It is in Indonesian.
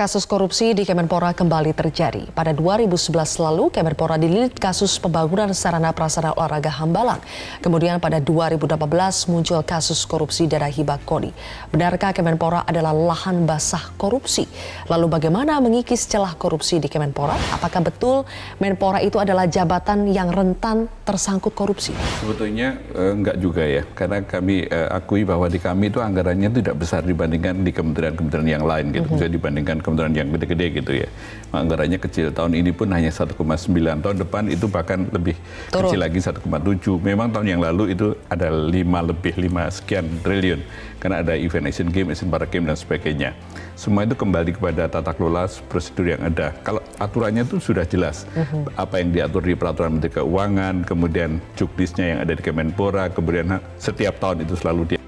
Kasus korupsi di Kemenpora kembali terjadi. Pada 2011 lalu, Kemenpora dililit kasus pembangunan sarana prasarana olahraga Hambalang. Kemudian pada 2018 muncul kasus korupsi dana hibah Koni. Benarkah Kemenpora adalah lahan basah korupsi? Lalu bagaimana mengikis celah korupsi di Kemenpora? Apakah betul Menpora itu adalah jabatan yang rentan tersangkut korupsi? Sebetulnya enggak juga ya, karena kami akui bahwa di kami itu anggarannya tidak besar dibandingkan di kementerian-kementerian yang lain gitu. Bisa dibandingkan kementerian yang gede-gede gitu ya, anggarannya kecil. Tahun ini pun hanya 1,9, tahun depan itu bahkan lebih turun, kecil lagi 1,7. Memang tahun yang lalu itu ada 5 sekian triliun karena ada event Asian Games, Asian Para Games dan sebagainya. Semua itu kembali kepada tata kelola prosedur yang ada. Kalau aturannya itu sudah jelas, apa yang diatur di peraturan Menteri Keuangan, kemudian juknisnya yang ada di Kemenpora, kemudian setiap tahun itu selalu